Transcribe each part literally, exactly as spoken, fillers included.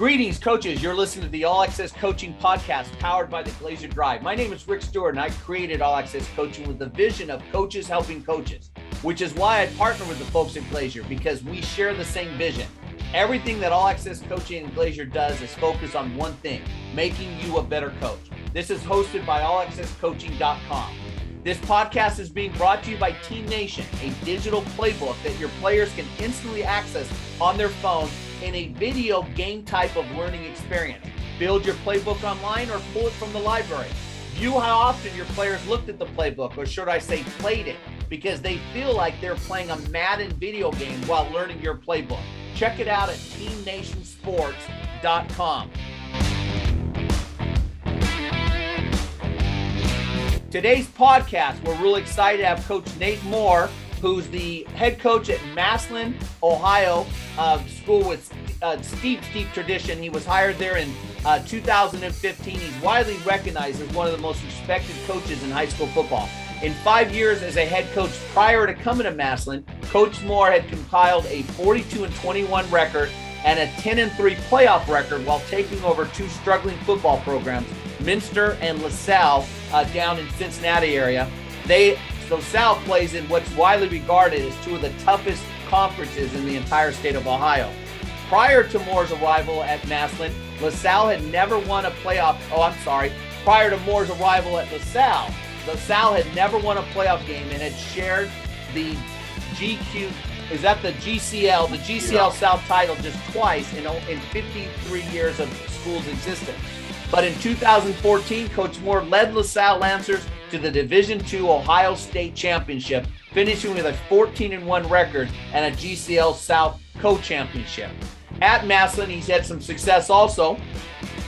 Greetings, coaches. You're listening to the All Access Coaching podcast powered by the Glazier Drive. My name is Rick Stewart, and I created All Access Coaching with the vision of coaches helping coaches, which is why I partner with the folks at Glazier, because we share the same vision. Everything that All Access Coaching and Glazier does is focus on one thing, making you a better coach. This is hosted by all access coaching dot com. This podcast is being brought to you by Team Nation, a digital playbook that your players can instantly access on their phone in a video game type of learning experience. Build your playbook online or pull it from the library. View how often your players looked at the playbook, or should I say played it, because they feel like they're playing a Madden video game while learning your playbook. Check it out at team nation sports dot com. Today's podcast, we're really excited to have Coach Nate Moore, who's the head coach at Massillon, Ohio, uh, school with uh, steep, steep tradition. He was hired there in uh, two thousand fifteen. He's widely recognized as one of the most respected coaches in high school football. In five years as a head coach prior to coming to Massillon, Coach Moore had compiled a forty-two and twenty-one record and a ten and three playoff record while taking over two struggling football programs, Minster and LaSalle, uh, down in Cincinnati area. They LaSalle plays in what's widely regarded as two of the toughest conferences in the entire state of Ohio. Prior to Moore's arrival at Massillon, LaSalle had never won a playoff. Oh, I'm sorry. Prior to Moore's arrival at LaSalle, LaSalle had never won a playoff game and had shared the G Q. Is that the G C L? The G C L yeah. South title just twice in in fifty-three years of school's existence. But in two thousand fourteen, Coach Moore led LaSalle Lancers to the Division two Ohio State Championship, finishing with a fourteen and one record and a G C L South co-championship. At Massillon, he's had some success also.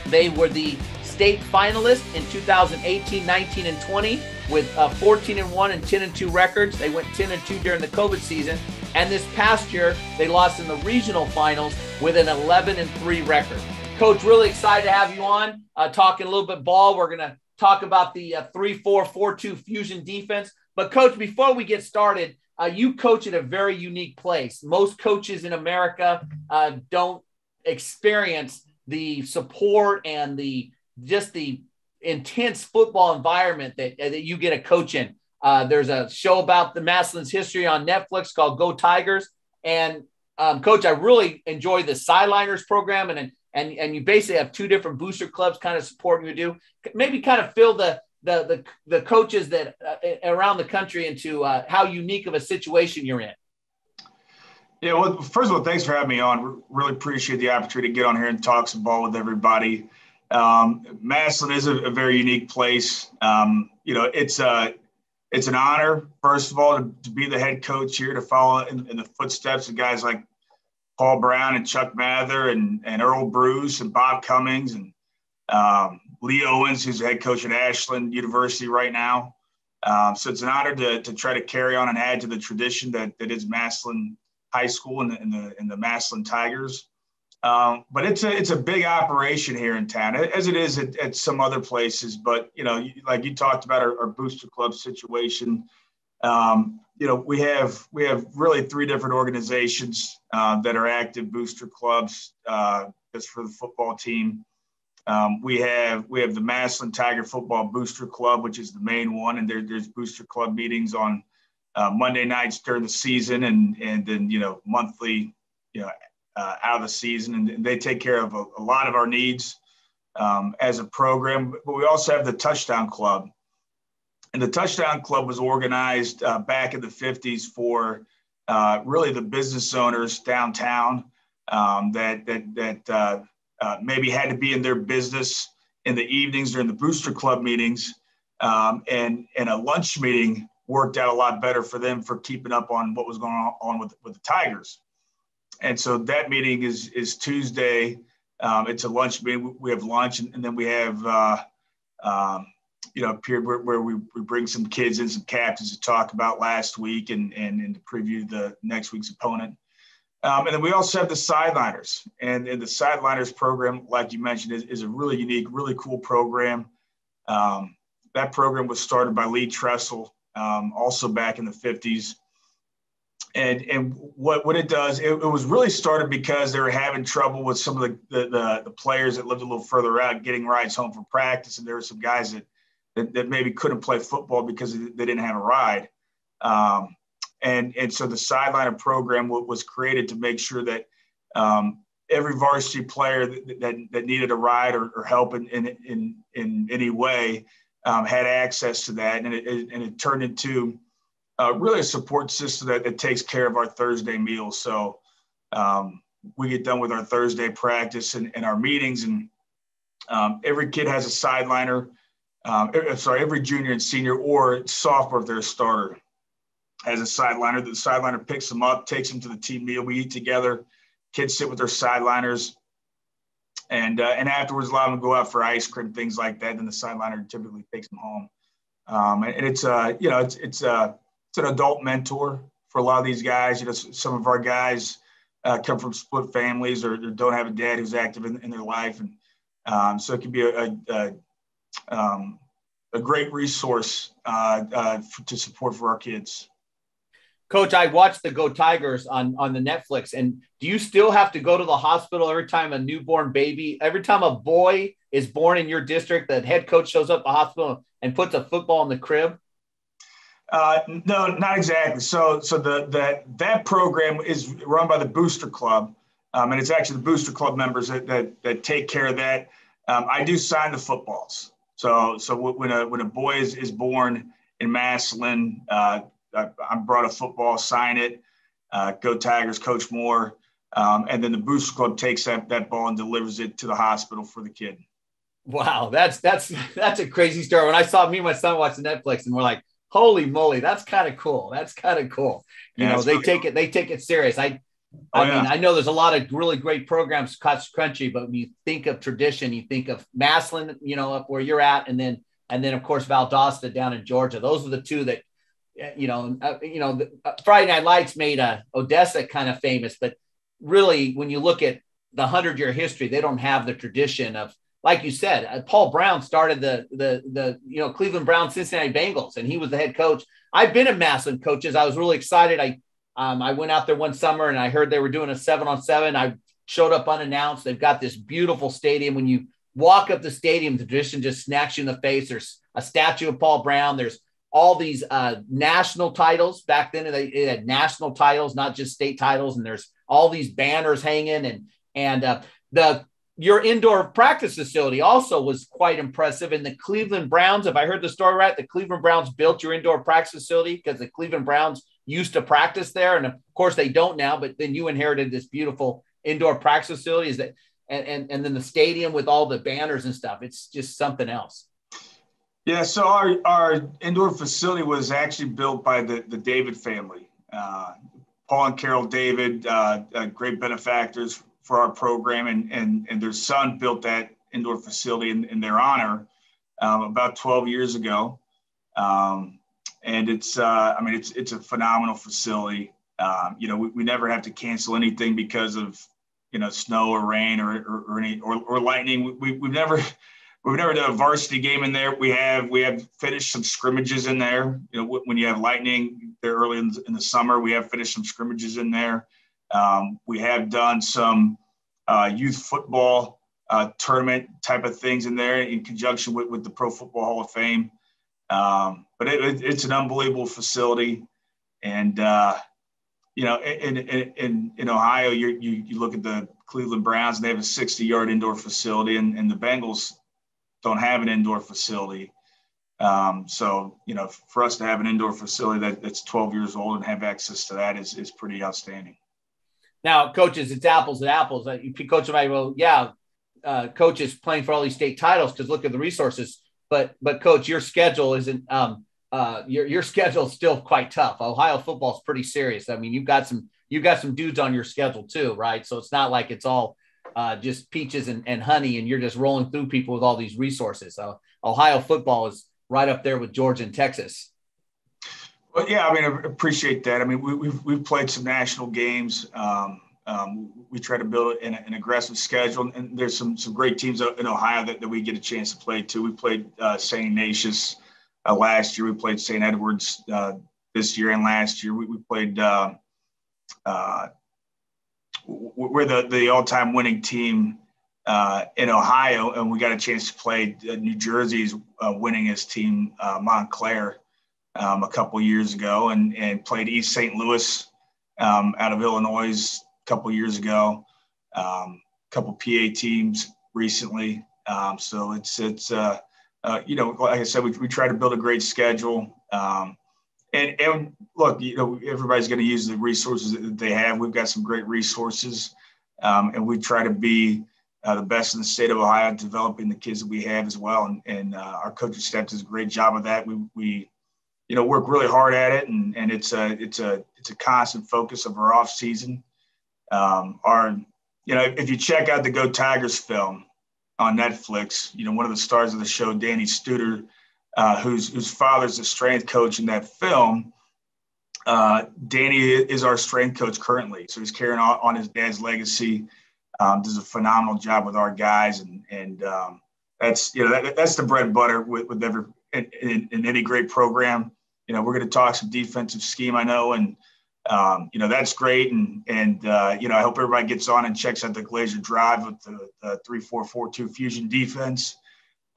They were the state finalists in two thousand eighteen, nineteen, and twenty with a fourteen and one and ten and two records. They went ten and two during the COVID season. And this past year, they lost in the regional finals with an eleven and three record. Coach, really excited to have you on, uh, talking a little bit ball. We're going to talk about the uh, three four four two fusion defense. But, Coach, before we get started, uh, you coach at a very unique place. Most coaches in America uh, don't experience the support and the just the intense football environment that, that you get a coach in. Uh, there's a show about the Massillon's history on Netflix called Go Tigers. And, um, Coach, I really enjoy the Sideliners program, and an And and you basically have two different booster clubs kind of supporting you do. Maybe kind of fill the the the, the coaches that uh, around the country into uh, how unique of a situation you're in. Yeah, well, first of all, thanks for having me on. Really appreciate the opportunity to get on here and talk some ball with everybody. Um, Massillon is a, a very unique place. Um, you know, it's a it's an honor, first of all, to, to be the head coach here, to follow in, in the footsteps of guys like Paul Brown and Chuck Mather and, and Earl Bruce and Bob Cummings and um, Lee Owens, who's the head coach at Ashland University right now. Um, so it's an honor to, to try to carry on and add to the tradition that, that is Massillon High School and the, and the, and the Massillon Tigers. Um, but it's a, it's a big operation here in town, as it is at, at some other places. But, you know, like you talked about our, our booster club situation, um, you know, we have we have really three different organizations uh, that are active booster clubs uh, just for the football team. Um, we have we have the Massillon Tiger Football Booster Club, which is the main one, and there, there's booster club meetings on uh, Monday nights during the season, and and then you know monthly, you know, uh, out of the season, and they take care of a, a lot of our needs um, as a program. But we also have the Touchdown Club. And the Touchdown Club was organized uh, back in the fifties for uh, really the business owners downtown um, that that that uh, uh, maybe had to be in their business in the evenings during the booster club meetings, um, and and a lunch meeting worked out a lot better for them for keeping up on what was going on with with the Tigers. And so that meeting is is Tuesday. Um, it's a lunch meeting. We have lunch, and, and then we have. Uh, um, you know, period where, where we, we bring some kids in, some captains to talk about last week and, and, and to preview the next week's opponent. Um, and then we also have the Sideliners. And, and the Sideliners program, like you mentioned, is, is a really unique, really cool program. Um, that program was started by Lee Tressel, um, also back in the fifties. And and what, what it does, it, it was really started because they were having trouble with some of the, the, the, the players that lived a little further out getting rides home from practice. And there were some guys that, that, that maybe couldn't play football because they didn't have a ride. Um, and, and so the sideline program was created to make sure that um, every varsity player that, that, that needed a ride or, or help in, in, in, in any way um, had access to that. And it, it, and it turned into Uh, really a support system that, that takes care of our Thursday meals. So um, we get done with our Thursday practice and, and our meetings, and um, every kid has a sideliner. Um, sorry, every junior and senior or sophomore if they're a starter has a sideliner. The sideliner picks them up, takes them to the team meal. We eat together. Kids sit with their sideliners, and uh, and afterwards a lot of them go out for ice cream, things like that. Then the sideliner typically takes them home. Um, and, and it's uh you know it's it's uh It's an adult mentor for a lot of these guys. You know, some of our guys uh, come from split families or, or don't have a dad who's active in, in their life, and um, so it can be a a, a, um, a great resource uh, uh, for, to support for our kids. Coach, I watched the Go Tigers on on the Netflix, and do you still have to go to the hospital every time a newborn baby, every time a boy is born in your district, the head coach shows up at the hospital and puts a football in the crib? Uh, no, not exactly. So, so the, that, that program is run by the Booster Club. Um, and it's actually the Booster Club members that, that, that take care of that. Um, I do sign the footballs. So, so when a, when a boy is, is born in Massillon, uh, I, I brought a football, sign it, uh, Go Tigers, Coach Moore. Um, and then the Booster Club takes that, that ball and delivers it to the hospital for the kid. Wow. That's, that's, that's a crazy story. When I saw me and my son watch the Netflix and we're like, holy moly, that's kind of cool. That's kind of cool. You yeah, know, they take cool. it, they take it serious. I, I oh, mean, yeah. I know there's a lot of really great programs across the country, but when you think of tradition, you think of Massillon, you know, up where you're at. And then, and then of course, Valdosta down in Georgia. Those are the two that, you know, uh, you know, the, uh, Friday Night Lights made uh, Odessa kind of famous, but really when you look at the hundred year history, they don't have the tradition of, like you said, uh, Paul Brown started the, the, the, you know, Cleveland Browns, Cincinnati Bengals, and he was the head coach. I've been at Massillon coaches. I was really excited. I, um, I went out there one summer and I heard they were doing a seven on seven. I showed up unannounced. They've got this beautiful stadium. When you walk up the stadium, the tradition just smacks you in the face. There's a statue of Paul Brown. There's all these uh, national titles. Back then they, they had national titles, not just state titles. And there's all these banners hanging, and, and uh, the, your indoor practice facility also was quite impressive. And the Cleveland Browns, if I heard the story right, the Cleveland Browns built your indoor practice facility because the Cleveland Browns used to practice there. And of course they don't now, but then you inherited this beautiful indoor practice facility. Is that, and, and, and then the stadium with all the banners and stuff, it's just something else. Yeah. So our, our indoor facility was actually built by the, the David family, uh, Paul and Carol David, uh, uh, great benefactors for our program, and, and, and their son built that indoor facility in, in their honor um, about twelve years ago. Um, and it's, uh, I mean, it's, it's a phenomenal facility. Um, you know, we, we never have to cancel anything because of, you know, snow or rain or, or, or any, or, or lightning. We, we've never, we've never done a varsity game in there. We have, we have finished some scrimmages in there. You know, when you have lightning there early in the, in the summer, we have finished some scrimmages in there. Um, we have done some uh, youth football uh, tournament type of things in there in conjunction with, with the Pro Football Hall of Fame. Um, but it, it's an unbelievable facility. And, uh, you know, in, in, in, in Ohio, you, you you look at the Cleveland Browns, and they have a sixty-yard indoor facility, and, and the Bengals don't have an indoor facility. Um, so, you know, for us to have an indoor facility that, that's twelve years old and have access to that is, is pretty outstanding. Now, coaches, it's apples and apples. You coach somebody, well, yeah, uh, coach is playing for all these state titles because look at the resources. But, but coach, your schedule isn't um, – uh, your your schedule is still quite tough. Ohio football is pretty serious. I mean, you've got some you've got some dudes on your schedule too, right? So it's not like it's all uh, just peaches and, and honey and you're just rolling through people with all these resources. So Ohio football is right up there with Georgia and Texas. Well, yeah, I mean, I appreciate that. I mean, we, we've, we've played some national games. Um, um, we try to build an, an aggressive schedule, and there's some some great teams in Ohio that, that we get a chance to play to. We played uh, Saint Ignatius uh, last year. We played Saint Edward's uh, this year and last year. We, we played uh, uh, we're the, the all-time winning team uh, in Ohio, and we got a chance to play New Jersey's uh, winningest team, uh, Montclair, um, a couple years ago, and and played East Saint Louis um, out of Illinois a couple years ago, um, a couple P A teams recently. Um, so it's it's uh, uh, you know, like I said, we we try to build a great schedule. Um, And, and look, you know, everybody's going to use the resources that they have. We've got some great resources, um, and we try to be uh, the best in the state of Ohio, developing the kids that we have as well. And, and uh, our coaching staff does a great job of that. We, we, you know, work really hard at it, and, and it's a it's a it's a constant focus of our off season. Um, our, you know, if you check out the Go Tigers film on Netflix, you know, one of the stars of the show, Danny Studer, Uh, whose whose father's a strength coach in that film. Uh, Danny is our strength coach currently, so he's carrying on, on his dad's legacy. Um, does a phenomenal job with our guys, and and um, that's you know that, that's the bread and butter with with every in, in, in any great program. You know, we're going to talk some defensive scheme, I know, and um, you know that's great, and and uh, you know I hope everybody gets on and checks out the Glazier Drive with the, the three four four two fusion defense.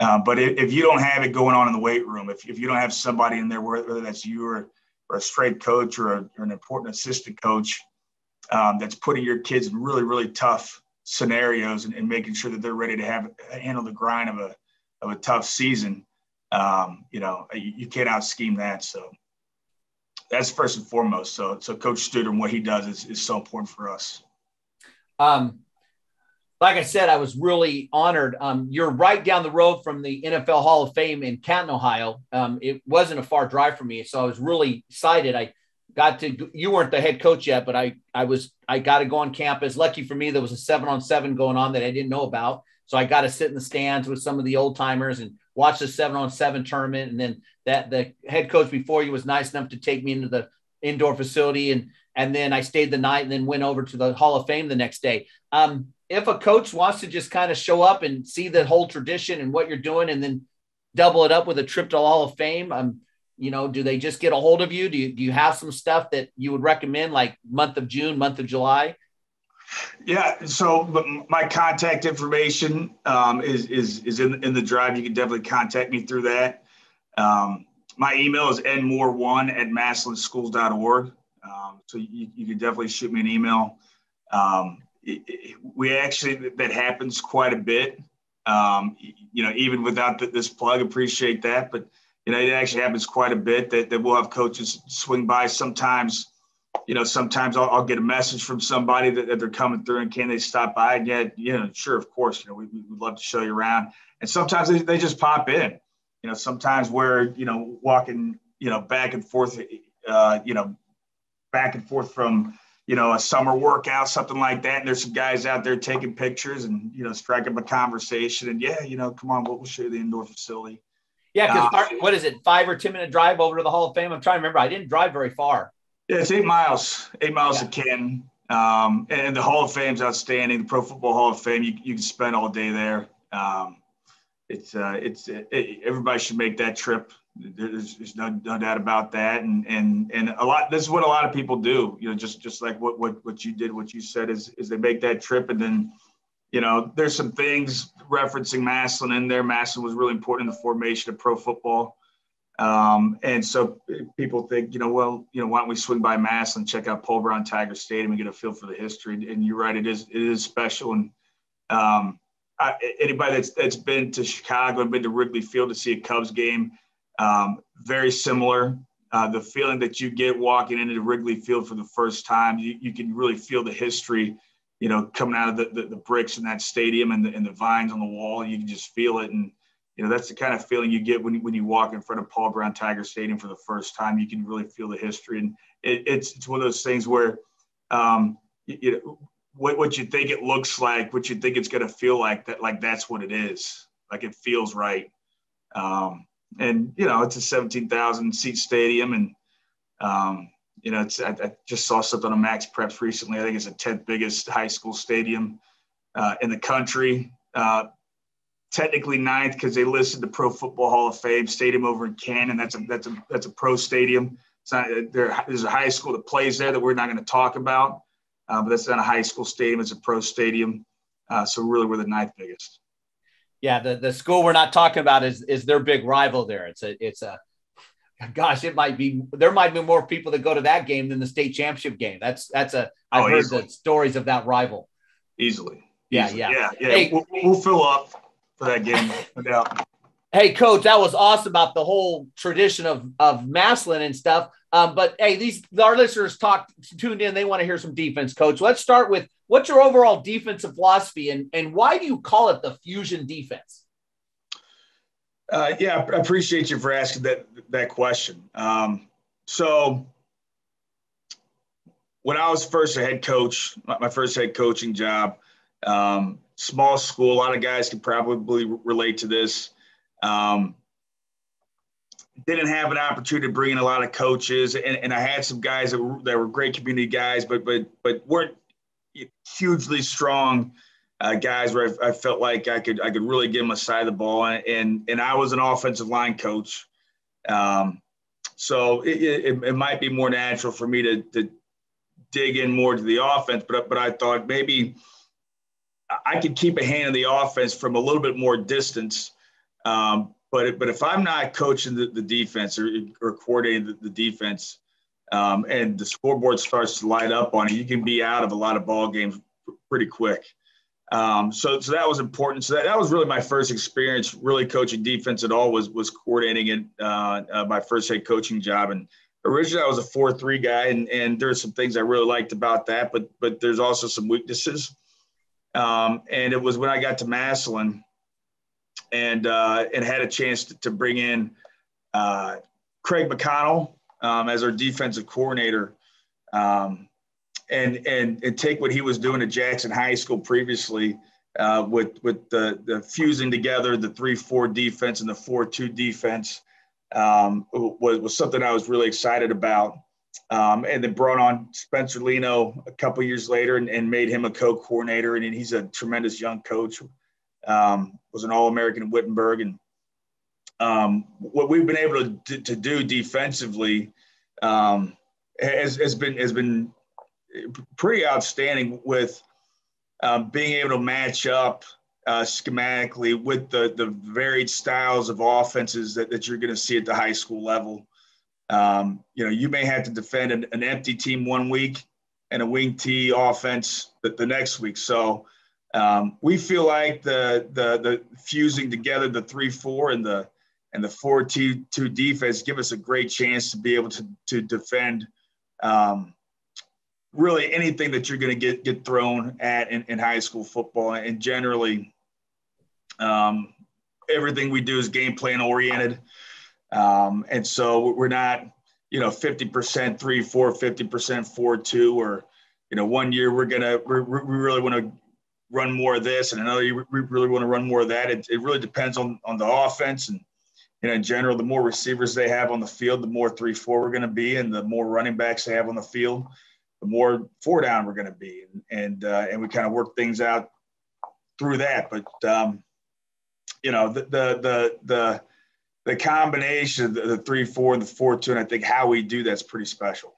Uh, but if, if you don't have it going on in the weight room, if, if you don't have somebody in there, whether that's you or, or a strength coach or, a, or an important assistant coach, um, that's putting your kids in really, really tough scenarios and, and making sure that they're ready to have handle the grind of a of a tough season, um, you know, you, you can't out scheme that. So that's first and foremost. So so Coach Stewart and what he does is, is so important for us. Um. Like I said, I was really honored. Um, you're right down the road from the N F L Hall of Fame in Canton, Ohio. Um, it wasn't a far drive for me, so I was really excited. I got to. You weren't the head coach yet, but I I was. I got to go on campus. Lucky for me, there was a seven on seven going on that I didn't know about, so I got to sit in the stands with some of the old timers and watch the seven on seven tournament. And then that the head coach before you was nice enough to take me into the indoor facility, and and then I stayed the night and then went over to the Hall of Fame the next day. Um, If a coach wants to just kind of show up and see the whole tradition and what you're doing and then double it up with a trip to the Hall of Fame, um, you know, do they just get a hold of you? Do you, do you have some stuff that you would recommend, like month of June, month of July? Yeah. So but my contact information um, is, is, is in, in the drive. You can definitely contact me through that. Um, my email is n moore one at massillon schools dot org. Um, so you, you can definitely shoot me an email. Um, We actually, that happens quite a bit, um, you know, even without the, this plug, appreciate that. But, you know, it actually happens quite a bit that, that we'll have coaches swing by. Sometimes, you know, sometimes I'll, I'll get a message from somebody that, that they're coming through and can they stop by? And yet, you know, sure, of course, you know, we, we'd love to show you around. And sometimes they, they just pop in, you know, sometimes we're, you know, walking, you know, back and forth, uh, you know, back and forth from, you know, a summer workout, something like that. And there's some guys out there taking pictures and, you know, strike up a conversation and yeah, you know, come on, we'll, we'll show you the indoor facility. Yeah. Cause uh, our, what is it? five or ten minute drive over to the Hall of Fame. I'm trying to remember. I didn't drive very far. Yeah. It's eight miles, eight miles yeah. to Canton. Um, and, and the Hall of Fame's outstanding. The Pro Football Hall of Fame, you, you can spend all day there. Um, it's uh it's, it, it, everybody should make that trip. There's, there's no, no doubt about that. And, and, and a lot, this is what a lot of people do, you know, just, just like what, what, what you did, what you said is, is they make that trip. And then, you know, there's some things referencing Massillon in there. Massillon was really important in the formation of pro football. Um, and so people think, you know, well, you know, why don't we swing by Massillon, check out Paul Brown Tiger Stadium and get a feel for the history. And you're right. It is, it is special. And, um, I, anybody that's, that's been to Chicago and been to Wrigley Field to see a Cubs game, Um, very similar. Uh, the feeling that you get walking into Wrigley Field for the first time, you, you can really feel the history, you know, coming out of the, the, the bricks in that stadium and the, and the vines on the wall. You can just feel it. And, you know, that's the kind of feeling you get when, when you walk in front of Paul Brown Tiger Stadium for the first time. You can really feel the history. And it, it's, it's one of those things where, um, you, you know, what, what you think it looks like, what you think it's going to feel like, that, like that's what it is. Like it feels right. Um, And, you know, it's a seventeen thousand seat stadium. And, um, you know, it's, I, I just saw something on Max Preps recently. I think it's the tenth biggest high school stadium uh, in the country. Uh, technically ninth because they listed the Pro Football Hall of Fame stadium over in Canton. That's a, that's a, that's a pro stadium. It's not, there, there's a high school that plays there that we're not going to talk about, uh, but that's not a high school stadium. It's a pro stadium. Uh, so really, we're the ninth biggest. Yeah, the, the school we're not talking about is is their big rival there. It's a it's a gosh, it might be there might be more people that go to that game than the state championship game. That's that's a I've oh, heard easily. the stories of that rival. Easily. Yeah, easily. yeah, yeah, yeah. Hey, we'll, we'll fill up for that game, no doubt. Hey, Coach, that was awesome about the whole tradition of of Massillon and stuff. Um, but hey, these our listeners talked tuned in. They want to hear some defense, Coach. Let's start with what's your overall defensive philosophy, and and why do you call it the fusion defense? Uh, yeah, I appreciate you for asking that that question. Um, so when I was first a head coach, my first head coaching job, um, small school, a lot of guys can probably relate to this. Um, didn't have an opportunity to bring in a lot of coaches, and, and I had some guys that were, that were great community guys, but but but weren't hugely strong uh, guys where I, I felt like I could I could really give them a side of the ball, and and, and I was an offensive line coach, um, so it, it, it might be more natural for me to to dig in more to the offense, but but I thought maybe I could keep a hand on the offense from a little bit more distance. Um, but, but if I'm not coaching the, the defense or, or coordinating the, the defense, um, and the scoreboard starts to light up on it, you can be out of a lot of ball games pretty quick. Um, so, so that was important. So that, that was really my first experience really coaching defense at all was, was coordinating it, uh, uh, my first head coaching job. And originally I was a four three guy, and, and there's some things I really liked about that, but, but there's also some weaknesses. Um, and it was when I got to Massillon, and uh, and had a chance to, to bring in uh, Craig McConnell um, as our defensive coordinator, um, and and and take what he was doing at Jackson High School previously uh, with with the, the fusing together the three four defense and the four two defense um, was was something I was really excited about, um, and then brought on Spencer Leno a couple years later and, and made him a co-coordinator, and he's a tremendous young coach. Um, was an All-American in Wittenberg, and um, what we've been able to do, to do defensively um, has, has been has been pretty outstanding. With um, being able to match up uh, schematically with the the varied styles of offenses that, that you're going to see at the high school level. Um, you know, you may have to defend an, an empty team one week and a wing T offense the, the next week. So. Um, we feel like the, the the fusing together the three four and the and the four two two defense give us a great chance to be able to to defend um, really anything that you're going to get get thrown at in, in high school football. And generally, um, everything we do is game plan oriented, um, and so we're not you know fifty percent three four, fifty percent four two, or you know one year we're gonna we're, we really want to run more of this, and another you really want to run more of that. It, it really depends on, on the offense, and you know, in general, the more receivers they have on the field, the more three four we're going to be, and the more running backs they have on the field, the more four down we're going to be, and and, uh, and we kind of work things out through that. But um, you know, the the the the, the combination of the, the three four and the four two, and I think how we do that's pretty special.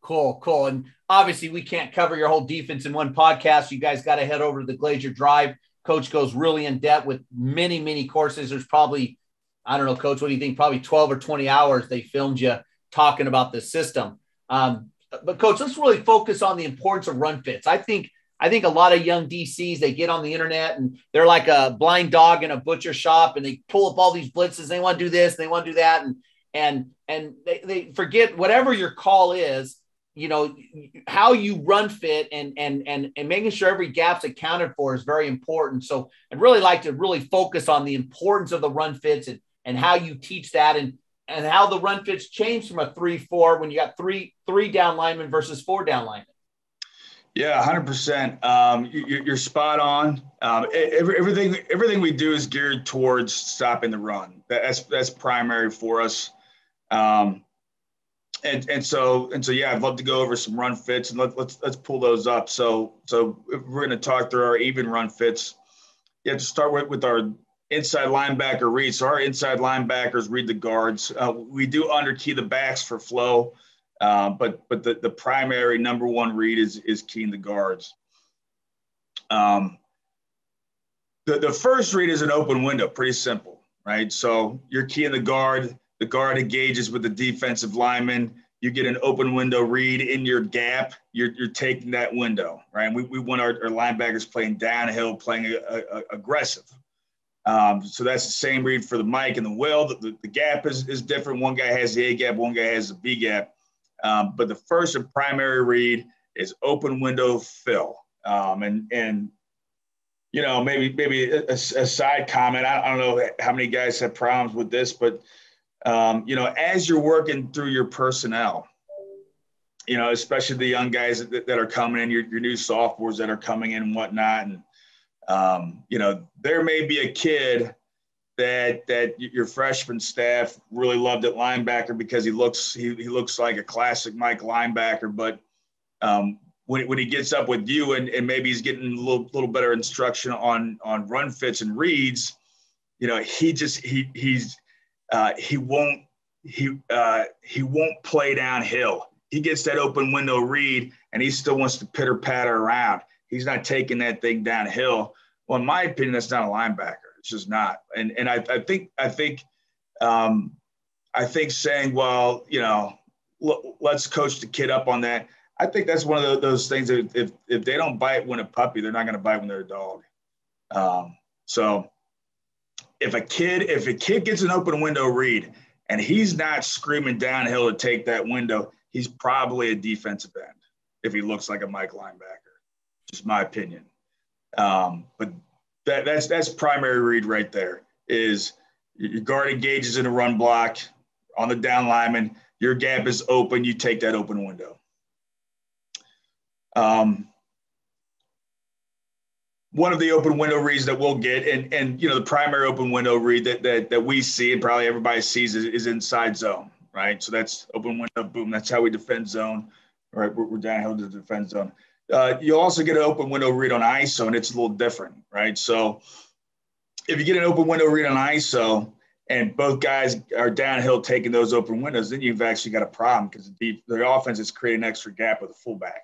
Cool, cool. And obviously we can't cover your whole defense in one podcast. You guys got to head over to the Glazier Drive. Coach goes really in depth with many, many courses. There's probably, I don't know, Coach, what do you think? Probably twelve or twenty hours they filmed you talking about this system. Um, but Coach, let's really focus on the importance of run fits. I think, I think a lot of young D Cs, they get on the internet and they're like a blind dog in a butcher shop, and they pull up all these blitzes. They want to do this, they want to do that. And, and, and they, they forget whatever your call is, you know, how you run fit and, and, and, and making sure every gap's accounted for is very important. So I'd really like to really focus on the importance of the run fits and, and how you teach that, and, and how the run fits change from a three, four, when you got three, three down linemen versus four down linemen. Yeah, a hundred percent. Um, you, you're spot on. Um, every, everything, everything we do is geared towards stopping the run. That's, that's primary for us. Um, And and so and so yeah, I'd love to go over some run fits, and let, let's let's pull those up. So so if we're going to talk through our even run fits, you have to start with with our inside linebacker read. So our inside linebackers read the guards. Uh, we do underkey the backs for flow, uh, but but the, the primary number one read is is keying the guards. Um, the, the first read is an open window, pretty simple, right? So you're keying the guard, the guard engages with the defensive lineman, you get an open window read in your gap, you're, you're taking that window, right? We, we want our, our linebackers playing downhill, playing a, a, a aggressive. Um, so that's the same read for the Mike and the Will. The, the, the gap is, is different. One guy has the A gap, one guy has the B gap. Um, but the first and primary read is open window fill. Um, and, and you know, maybe maybe a, a side comment, I, I don't know how many guys have problems with this, but Um, you know, as you're working through your personnel, you know, especially the young guys that, that are coming in, your, your new sophomores that are coming in and whatnot. And, um, you know, there may be a kid that, that your freshman staff really loved at linebacker because he looks, he, he looks like a classic Mike linebacker. But um, when, when he gets up with you and, and maybe he's getting a little, little better instruction on, on run fits and reads, you know, he just, he, he's, Uh, he won't he uh, he won't play downhill. He gets that open window read, and he still wants to pitter patter around. He's not taking that thing downhill. Well, in my opinion, that's not a linebacker. It's just not. And and I, I think I think um, I think saying, well, you know, l- let's coach the kid up on that. I think that's one of those things that if if they don't bite when a puppy, they're not going to bite when they're a dog. Um, so. If a kid, if a kid gets an open window read and he's not screaming downhill to take that window, he's probably a defensive end if he looks like a Mike linebacker. Just my opinion. Um, but that, that's that's primary read right there is your guard engages in a run block on the down lineman. Your gap is open. You take that open window. Um. One of the open window reads that we'll get, and, and you know, the primary open window read that, that, that we see and probably everybody sees is, is inside zone, right? So that's open window, boom. That's how we defend zone, right? We're, we're downhill to the defend zone. Uh, you'll also get an open window read on I S O, and it's a little different, right? So if you get an open window read on I S O and both guys are downhill taking those open windows, then you've actually got a problem because the, the offense is creating an extra gap with a fullback.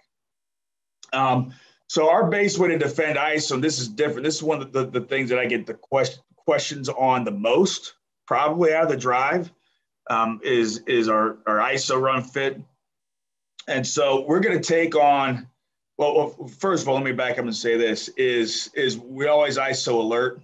Um, So our base way to defend I S O, and this is different. This is one of the, the things that I get the quest, questions on the most, probably out of the drive, um, is, is our, our I S O run fit. And so we're going to take on, well, first of all, let me back up and say this, is, is we always I S O alert,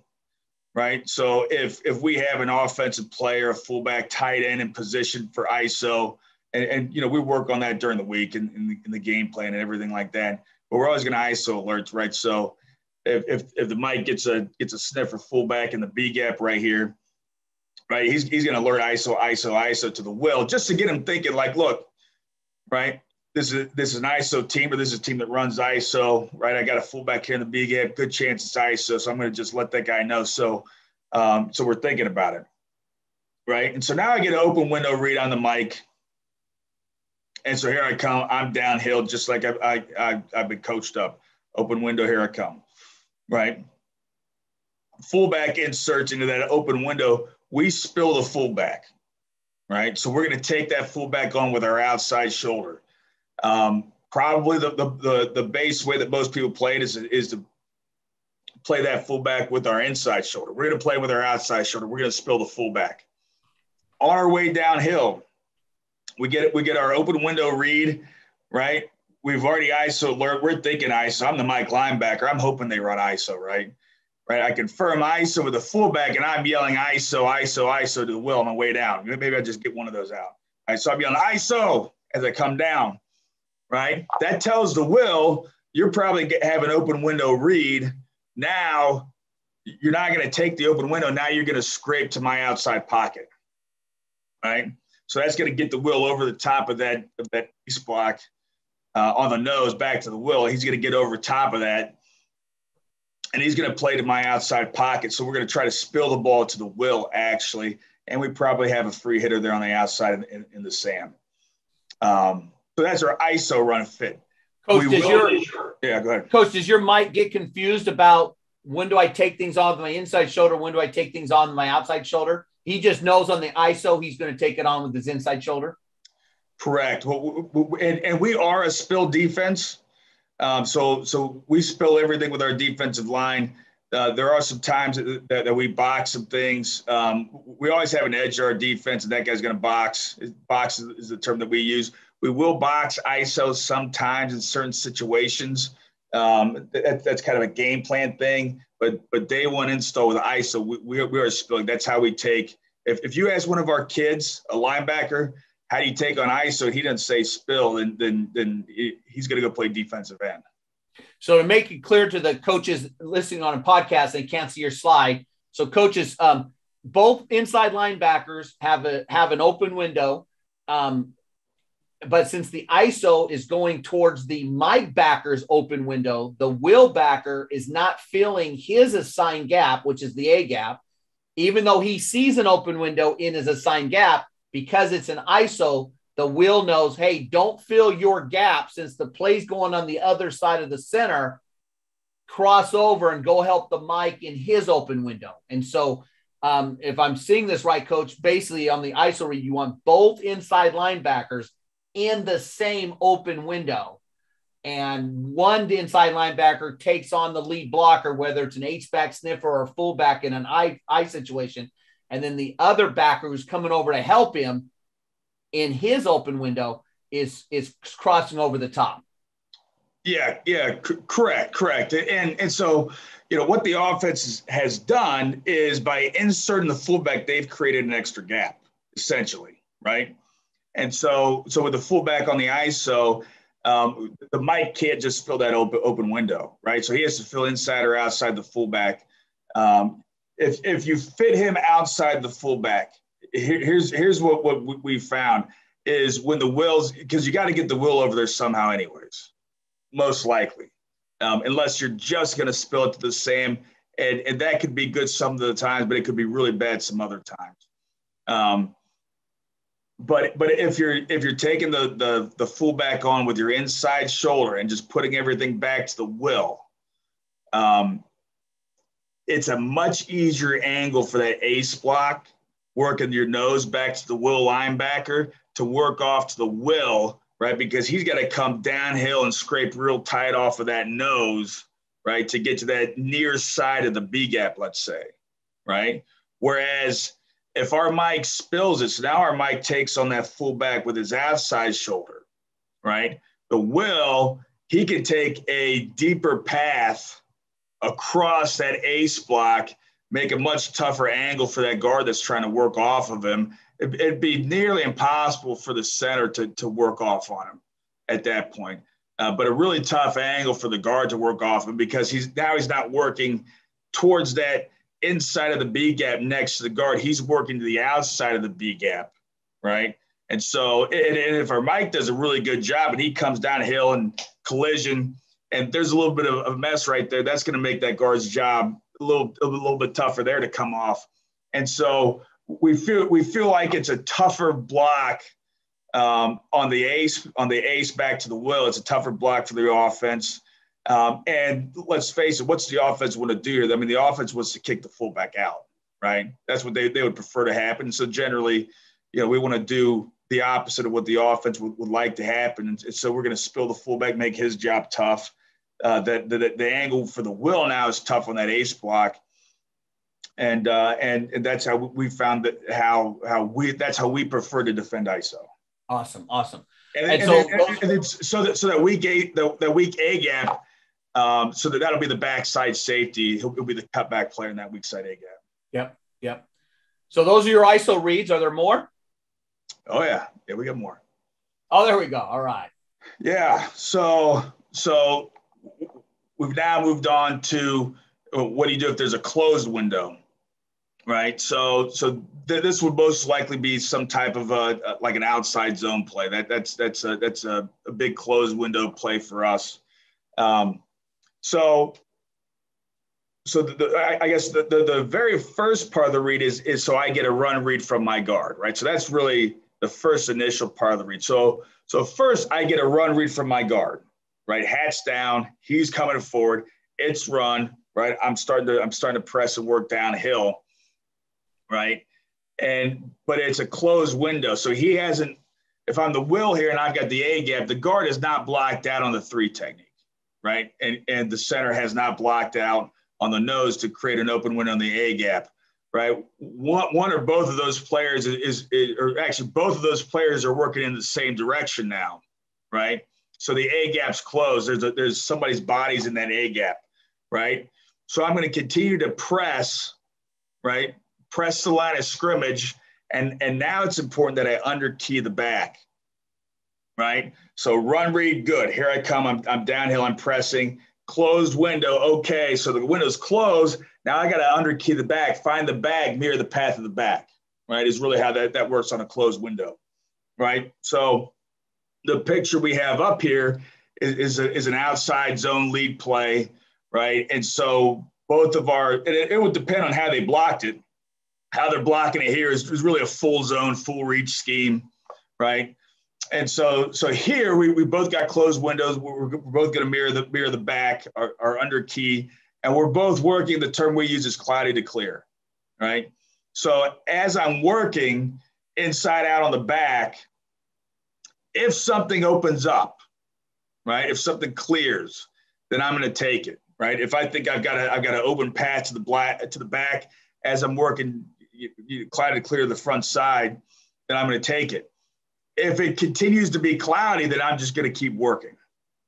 right? So if, if we have an offensive player, a fullback, tight end in position for I S O, and, and you know, we work on that during the week and in, in, in the game plan and everything like that. But we're always going to I S O alerts, right? So if, if if the Mike gets a gets a sniffer fullback in the B gap right here, right, he's he's going to alert I S O, I S O, I S O to the Will just to get him thinking like, look, right, this is this is an I S O team or this is a team that runs I S O, right? I got a fullback here in the B gap, good chance it's I S O, so I'm going to just let that guy know. So um, so we're thinking about it, right? And so now I get an open window read on the Mike. And so here I come, I'm downhill, just like I, I, I, I've been coached up. Open window, here I come, right? Fullback inserts into that open window. We spill the fullback, right? So we're going to take that fullback on with our outside shoulder. Um, probably the, the, the, the base way that most people play it is, is to play that fullback with our inside shoulder. We're going to play with our outside shoulder. We're going to spill the fullback. On our way downhill, We get we get our open window read, right? We've already I S O alert. We're thinking I S O. I'm the Mike linebacker. I'm hoping they run I S O, right? Right. I confirm I S O with a fullback, and I'm yelling I S O, I S O, I S O to the Will on the way down. Maybe I just get one of those out. All right. So I'm yelling I S O as I come down, right? That tells the Will you're probably get, have an open window read. Now you're not going to take the open window. Now you're going to scrape to my outside pocket, right? So that's going to get the Will over the top of that of that piece block uh, on the nose back to the Will. He's going to get over top of that, and he's going to play to my outside pocket. So we're going to try to spill the ball to the Will, actually, and we probably have a free hitter there on the outside in, in, in the Sam. Um, so that's our I S O run fit. Coach, we does will, your, yeah, go ahead. Coach, does your Mike get confused about when do I take things on with my inside shoulder? When do I take things on with my outside shoulder? He just knows on the I S O he's going to take it on with his inside shoulder. Correct. Well, and, and we are a spill defense. Um, so so we spill everything with our defensive line. Uh, there are some times that, that we box some things. Um, we always have an edge to our defense, and that guy's going to box. Box is the term that we use. We will box I S O sometimes in certain situations. Um, that, that's kind of a game plan thing. But but day one install with I S O, we, we, we are spilling. That's how we take. If, if you ask one of our kids, a linebacker, how do you take on I S O? He doesn't say spill, and then then he's going to go play defensive end. So to make it clear to the coaches listening on a podcast, they can't see your slide. So coaches, um, both inside linebackers have a have an open window, um, but since the I S O is going towards the my backer's open window, the will backer is not filling his assigned gap, which is the A gap, even though he sees an open window in his assigned gap. Because it's an I S O, the wheel knows, hey, don't fill your gap since the play's going on the other side of the center. Cross over and go help the Mike in his open window. And so um, if I'm seeing this right, Coach, basically on the I S O read, you want both inside linebackers in the same open window. And one inside linebacker takes on the lead blocker, whether it's an H-back sniffer or a fullback in an I, I situation. And then the other backer who's coming over to help him in his open window is is crossing over the top. Yeah, yeah, c- correct, correct. And and so, you know, what the offense has done is by inserting the fullback, they've created an extra gap, essentially, right? And so, so with the fullback on the I S O, um, the Mike can't just fill that open open window, right? So he has to fill inside or outside the fullback. Um, If if you fit him outside the fullback, here, here's here's what, what we found is when the wills, because you got to get the will over there somehow anyways, most likely, um, unless you're just going to spill it to the Sam. And, and that could be good some of the times, but it could be really bad some other times. Um, but but if you're if you're taking the, the, the fullback on with your inside shoulder and just putting everything back to the will, um, it's a much easier angle for that ace block, working your nose back to the will linebacker to work off to the will, right? Because he's got to come downhill and scrape real tight off of that nose, right? To get to that near side of the B gap, let's say, right? Whereas if our Mike spills it, so now our Mike takes on that fullback with his outside shoulder, right? The will, he can take a deeper path across that ace block, make a much tougher angle for that guard that's trying to work off of him. It, it'd be nearly impossible for the center to, to work off on him at that point. Uh, but a really tough angle for the guard to work off him because he's now he's not working towards that inside of the B gap next to the guard. He's working to the outside of the B gap, right? And so, and, and if our Mike does a really good job and he comes downhill and collision, and there's a little bit of a mess right there, that's going to make that guard's job a little a little bit tougher there to come off. And so we feel we feel like it's a tougher block um, on the ace on the ace back to the will. It's a tougher block for the offense. Um, and let's face it, what's the offense want to do here? I mean, the offense wants to kick the fullback out, right? That's what they, they would prefer to happen. So generally, you know, we want to do the opposite of what the offense would, would like to happen. And so we're going to spill the fullback, make his job tough. Uh, that the, the angle for the will now is tough on that ace block, and uh, and, and that's how we found that how how we that's how we prefer to defend I S O. Awesome, awesome. And, and, and so and, and, and it's so that so that week eight, the, that week A gap, um, so that that'll be the backside safety. He'll, he'll be the cutback player in that weak side A gap. Yep, yep. So those are your I S O reads. Are there more? Oh yeah, yeah, we got more. Oh, there we go. All right. Yeah. So so. We've now moved on to what do you do if there's a closed window, right? So, so th- this would most likely be some type of a, a like an outside zone play. That that's that's a that's a, a big closed window play for us. Um, so, so the, the, I, I guess the, the the very first part of the read is is so I get a run read from my guard, right? So that's really the first initial part of the read. So so first I get a run read from my guard. Right, hats down, he's coming forward, it's run, right? I'm starting to, I'm starting to press and work downhill, right? And, but it's a closed window. So he hasn't, if I'm the will here and I've got the A gap, the guard is not blocked out on the three technique, right? And, and the center has not blocked out on the nose to create an open window on the A gap, right? One, one or both of those players is, is, or actually both of those players are working in the same direction now, right? So the A gap's closed. There's a, there's somebody's body's in that A gap, right? So I'm going to continue to press, right? Press the line of scrimmage, and and now it's important that I underkey the back, right? So run read, good. Here I come. I'm I'm downhill. I'm pressing. Closed window. Okay, so the window's closed. Now I got to underkey the back. Find the bag near the path of the back, right? Is really how that that works on a closed window, right? So the picture we have up here is is, a, is an outside zone lead play, right? And so both of our, and it, it would depend on how they blocked it. How they're blocking it here is, is really a full zone, full reach scheme, right? And so, so here we, we both got closed windows. We're, we're both going to mirror the mirror the back, our, our under key, and we're both working. The term we use is cloudy to clear, right? So as I'm working inside out on the back, if something opens up, right? If something clears, then I'm going to take it, right? If I think I've got a I've got an open path to the black to the back as I'm working. You, you cloudy to clear the front side, then I'm going to take it. If it continues to be cloudy, then I'm just going to keep working,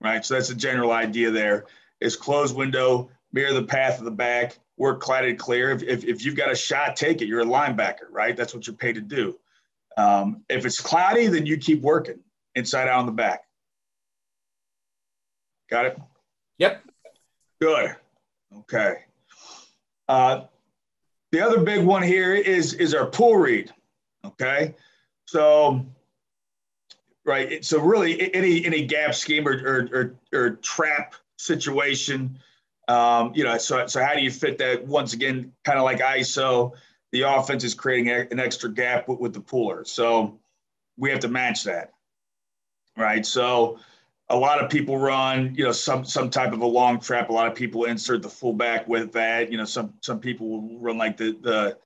right? So that's the general idea there is closed window, mirror the path of the back, work cloudy to clear. If, if, if you've got a shot, take it. You're a linebacker, right? That's what you're paid to do. Um, if it's cloudy, then you keep working inside out on the back. Got it? Yep. Good. Okay. Uh, The other big one here is, is our pull read, okay? So, right, so really any any gap scheme or or, or, or trap situation, um, you know, so, so how do you fit that? Once again, kind of like I S O, the offense is creating a, an extra gap with, with the puller. So we have to match that, right? So a lot of people run, you know, some some type of a long trap. A lot of people insert the fullback with that. You know, some some people will run like the the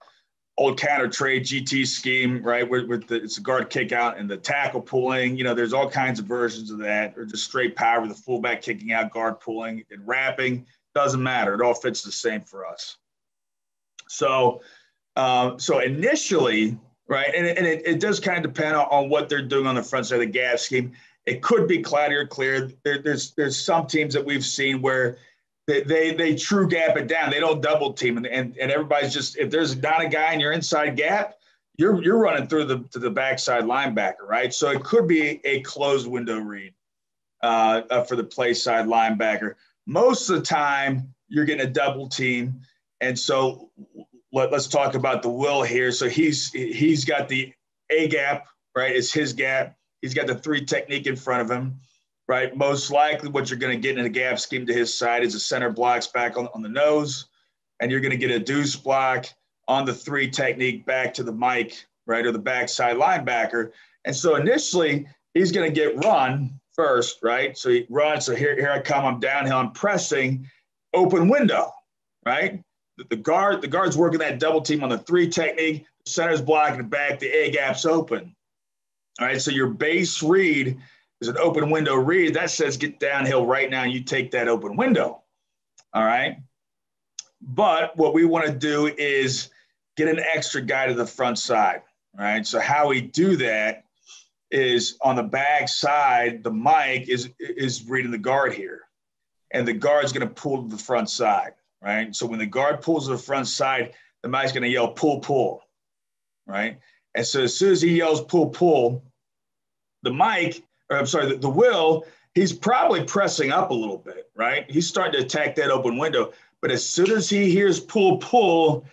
old counter trade G T scheme, right? With, with the, it's a guard kick out and the tackle pulling. You know, there's all kinds of versions of that, or just straight power with the fullback kicking out, guard pulling and wrapping. Doesn't matter. It all fits the same for us. So, um, so initially, right, and and it, it does kind of depend on, on what they're doing on the front side of the gap scheme. It could be cloudy or clear. There, there's there's some teams that we've seen where they they, they true gap it down. They don't double team, and, and and everybody's just if there's not a guy in your inside gap, you're you're running through the to the backside linebacker, right? So it could be a closed window read uh, uh, for the play side linebacker. Most of the time, you're getting a double team, and so let, let's talk about the will here. So he's he's got the A gap, right? It's his gap. He's got the three technique in front of him, right? Most likely what you're going to get in a gap scheme to his side is a center blocks back on, on the nose, and you're going to get a deuce block on the three technique back to the mic, right, or the backside linebacker. And so initially he's going to get run first, right? So he runs, so here, here I come, I'm downhill, I'm pressing, open window, right? The, the, guard, the guard's working that double team on the three technique, the center's blocking the back, the A gap's open. All right, so your base read is an open window read. That says get downhill right now and you take that open window, all right? But what we want to do is get an extra guy to the front side, all right? So how we do that is on the back side, the mic is, is reading the guard here, and the guard's going to pull to the front side, right? So when the guard pulls to the front side, the mic's going to yell pull, pull, right? And so as soon as he yells, pull, pull, the mic, or I'm sorry, the, the will, he's probably pressing up a little bit, right? He's starting to attack that open window. But as soon as he hears pull, pull,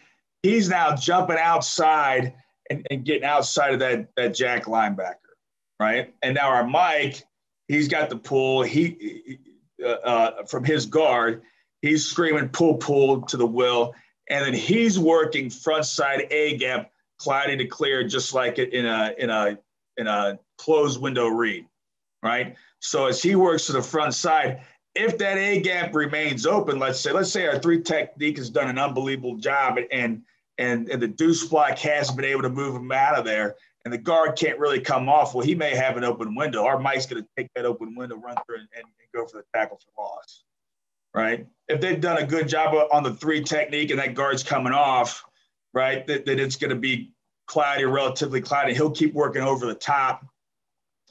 he's now jumping outside and, and getting outside of that, that jack linebacker, right? And now our mic, he's got the pull he uh, uh, from his guard. He's screaming pull, pull to the will. And then he's working front side A gap, cloudy to clear, just like it in a in a in a closed window read, right? So as he works to the front side, if that A gap remains open, let's say, let's say our three technique has done an unbelievable job and and and the deuce block hasn't been able to move him out of there, and the guard can't really come off. Well, he may have an open window. Our Mike's going to take that open window, run through, and, and go for the tackle for loss. Right? If they've done a good job on the three technique and that guard's coming off, right, that, that it's going to be cloudy, relatively cloudy. He'll keep working over the top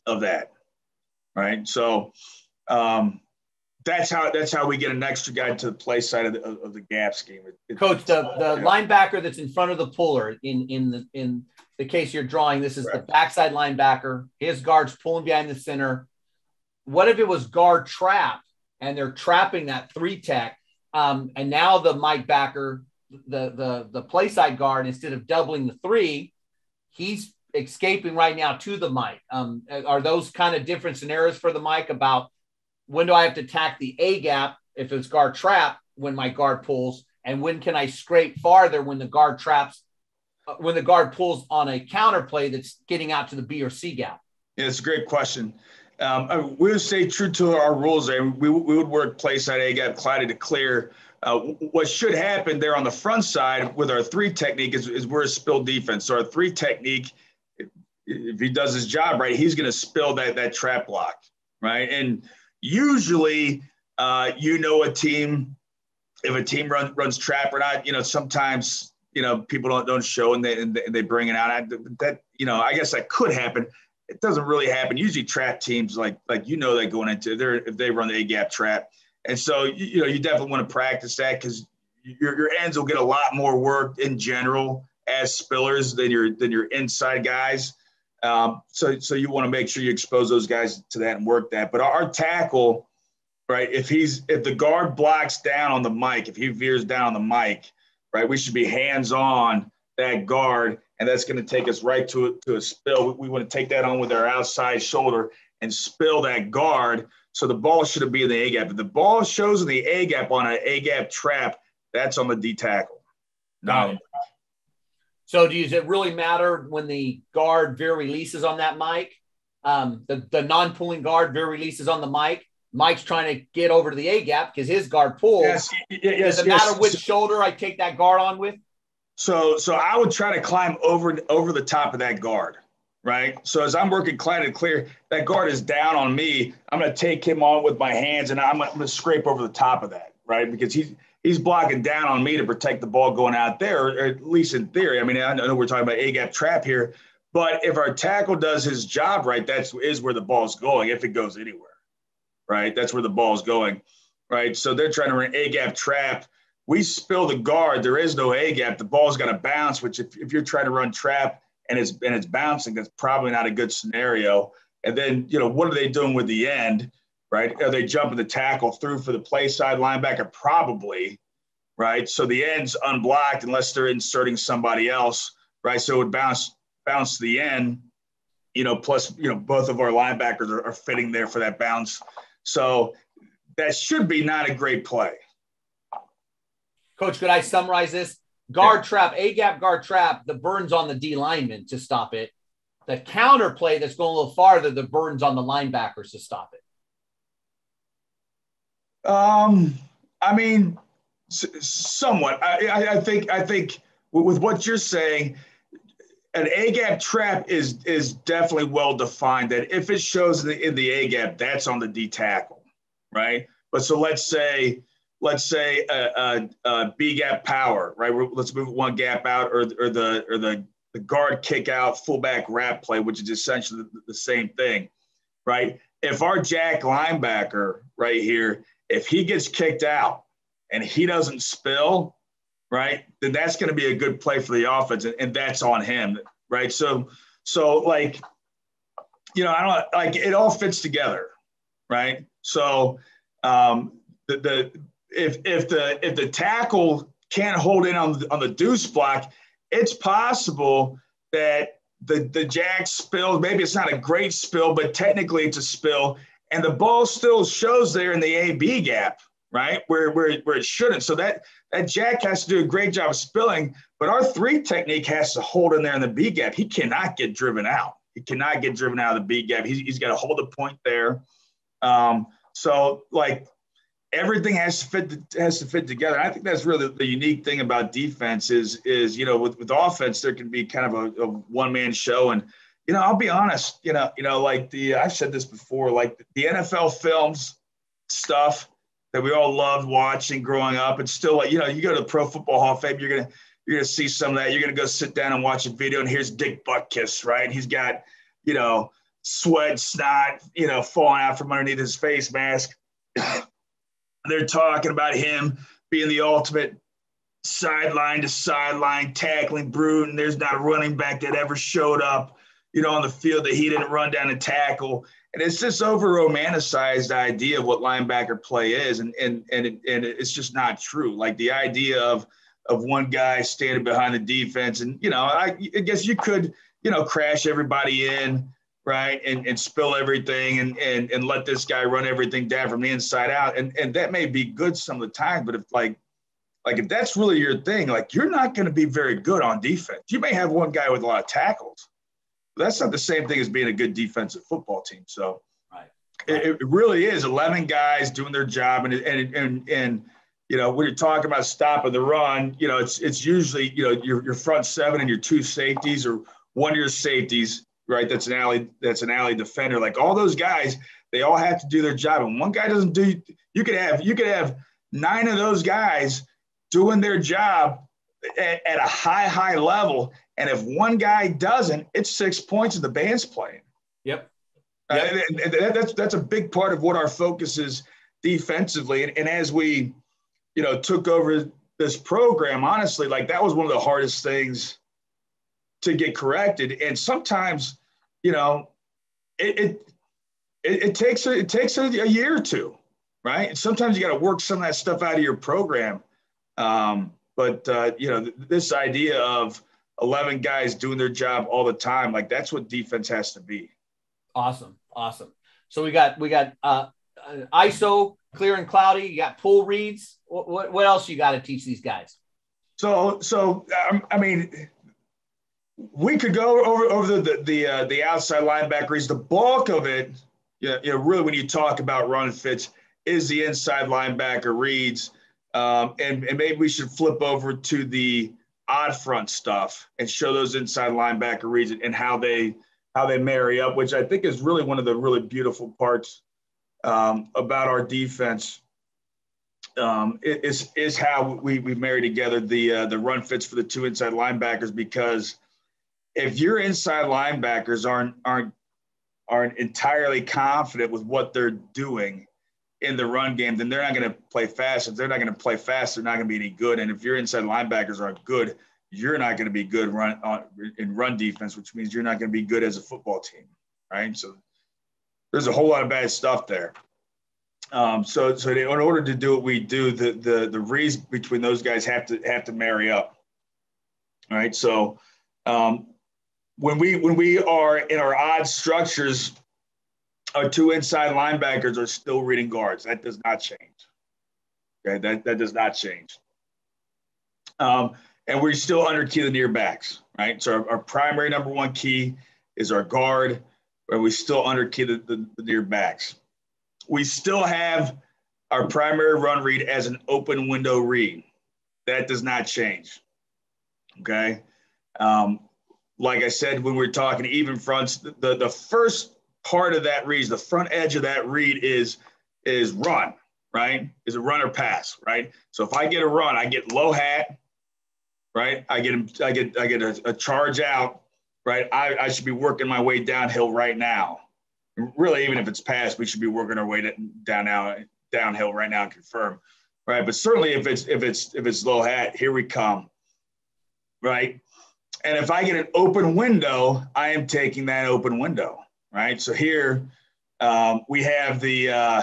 of that. Right? So um, that's how that's how we get an extra guy to the play side of the, of the gap scheme. It, it, Coach, the, the yeah. linebacker that's in front of the puller in, in, the, in the case you're drawing, this is right. The backside linebacker. His guard's pulling behind the center. What if it was guard trapped? And they're trapping that three tech. Um, and now the Mike backer, the the the play side guard, instead of doubling the three, he's escaping right now to the Mike. Um, are those kind of different scenarios for the Mike about when do I have to attack the A gap if it's guard trap when my guard pulls, and when can I scrape farther when the guard traps, when the guard pulls on a counter play that's getting out to the B or C gap? Yeah, it's a great question. Um, we would stay true to our rules there. We, we would work play side A gap, cloudy to clear. Uh, what should happen there on the front side with our three technique is, is we're a spill defense. So our three technique, if, if he does his job right, he's going to spill that that trap block, right? And usually, uh, you know, a team, if a team runs runs trap or not, you know, sometimes you know people don't don't show and they and they bring it out. I, that you know, I guess that could happen. It doesn't really happen. Usually trap teams, like, like you know, that going into there, if they run the A-gap trap. And so, you, you know, you definitely want to practice that because your, your ends will get a lot more work in general as spillers than your, than your inside guys. Um, so, so you want to make sure you expose those guys to that and work that. But our tackle, right, if he's, if the guard blocks down on the mic, if he veers down on the mic, right, we should be hands-on that guard. And that's going to take us right to a, to a spill. We, we want to take that on with our outside shoulder and spill that guard. So the ball shouldn't be in the A-gap. If the ball shows in the A-gap on an A-gap trap, that's on the D tackle. No. So does it really matter when the guard veer releases on that mic? Um, the, the non-pulling guard veer releases on the mic. Mike's trying to get over to the A-gap because his guard pulls. Yes, yes, does it yes, matter which shoulder I take that guard on with? So, so I would try to climb over over the top of that guard, right? So as I'm working cloud and clear, that guard is down on me. I'm going to take him on with my hands, and I'm going to scrape over the top of that, right? Because he's he's blocking down on me to protect the ball going out there, or at least in theory. I mean, I know we're talking about A-gap trap here, but if our tackle does his job right, that's is where the ball's going, if it goes anywhere, right? That's where the ball's going, right? So they're trying to run A-gap trap. We spill the guard. There is no A-gap. The ball's got to bounce, which if, if you're trying to run trap and it's and it's bouncing, that's probably not a good scenario. And then, you know, what are they doing with the end, right? Are they jumping the tackle through for the play side linebacker? Probably, right? So the end's unblocked unless they're inserting somebody else, right? So it would bounce, bounce the end, you know, plus, you know, both of our linebackers are, are fitting there for that bounce. So that should be not a great play. Coach, could I summarize this? Guard trap, A-gap guard trap, the burden's on the D lineman to stop it. The counter play that's going a little farther, the burden's on the linebackers to stop it. Um, I mean, s- somewhat. I, I, I think I think with what you're saying, an A-gap trap is is definitely well defined. That if it shows the, in the A-gap, that's on the D tackle, right? But so let's say. Let's say a, a, a B gap power, right? We're, let's move one gap out, or or the or the, the guard kick out, fullback wrap play, which is essentially the, the same thing, right? If our jack linebacker right here, if he gets kicked out and he doesn't spill, right, then that's going to be a good play for the offense, and, and that's on him, right? So so like, you know, I don't like it all fits together, right? So um, the the If if the if the tackle can't hold in on the, on the deuce block, it's possible that the, the jack spilled. Maybe it's not a great spill, but technically it's a spill, and the ball still shows there in the A B gap, right, where where where it shouldn't. So that that jack has to do a great job of spilling, but our three technique has to hold in there in the B gap. He cannot get driven out. He cannot get driven out of the B gap. He's he's got to hold the point there. Um, so like. everything has to fit has to fit together. I think that's really the unique thing about defense is, is you know, with, with offense, there can be kind of a, a one-man show. And, you know, I'll be honest, you know, you know, like the, I've said this before, like the N F L films stuff that we all loved watching growing up. It's still like, you know, you go to the Pro Football Hall of Fame, you're going to, you're going to see some of that. You're going to go sit down and watch a video, and here's Dick Butkus, right? He's got, you know, sweat, snot, you know, falling out from underneath his face mask. They're talking about him being the ultimate sideline to sideline tackling brute, and there's not a running back that ever showed up, you know, on the field that he didn't run down and tackle. And it's this over-romanticized idea of what linebacker play is, and and and it, and it's just not true. Like the idea of of one guy standing behind the defense, and, you know, I, I guess you could, you know, crash everybody in, right, and and spill everything and and and let this guy run everything down from the inside out. And and that may be good some of the time, but if like like if that's really your thing, like you're not going to be very good on defense. You may have one guy with a lot of tackles, but that's not the same thing as being a good defensive football team. So right. Right. It, it really is eleven guys doing their job, and and and and you know, when you're talking about stopping the run, you know, it's it's usually, you know, your your front seven and your two safeties, or one of your safeties, right? That's an alley, that's an alley defender. Like all those guys, they all have to do their job. And one guy doesn't do, you could have you could have nine of those guys doing their job at, at a high, high level. And if one guy doesn't, it's six points and the band's playing. Yep. Yep. Uh, and, and that, that's that's a big part of what our focus is defensively. And, and as we you know, took over this program, honestly, like that was one of the hardest things to get corrected. And sometimes, you know, it it, it, it takes, a, it takes a, a year or two, right? And sometimes you got to work some of that stuff out of your program. Um, but, uh, you know, th- this idea of eleven guys doing their job all the time, like that's what defense has to be. Awesome. Awesome. So we got, we got uh, I S O, clear and cloudy. You got pull reads. What, what, what else you got to teach these guys? So, so um, I mean, we could go over over the the the, uh, the outside linebackers. The bulk of it, you know, you know, really when you talk about run fits, is the inside linebacker reads, um, and and maybe we should flip over to the odd front stuff and show those inside linebacker reads and how they how they marry up, which I think is really one of the really beautiful parts Um, about our defense um, is is how we we marry together the uh, the run fits for the two inside linebackers, because if your inside linebackers aren't aren't aren't entirely confident with what they're doing in the run game, then they're not going to play fast. If they're not going to play fast, they're not going to be any good. And if your inside linebackers aren't good, you're not going to be good run on, in run defense, which means you're not going to be good as a football team, right? So there's a whole lot of bad stuff there. Um, so, so they, in order to do what we do, the the the reads between those guys have to have to marry up. All right. So, um, when we when we are in our odd structures, our two inside linebackers are still reading guards. That does not change. Okay, that that does not change. Um, and we're still under key to the near backs. Right. So our, our primary number one key is our guard. Are we still under key the, the, the near backs? We still have our primary run read as an open window read. That does not change. Okay. Um, like I said, when we're talking even fronts, the, the, the first part of that read, the front edge of that read is, is run, right? Is a run or pass, right? So if I get a run, I get low hat, right? I get, I get, I get a, a charge out. Right, I, I should be working my way downhill right now. Really, even if it's past, we should be working our way down now, downhill right now and confirm. Right, but certainly if it's if it's if it's low hat, here we come. Right, and if I get an open window, I am taking that open window. Right, so here um, we have the, uh,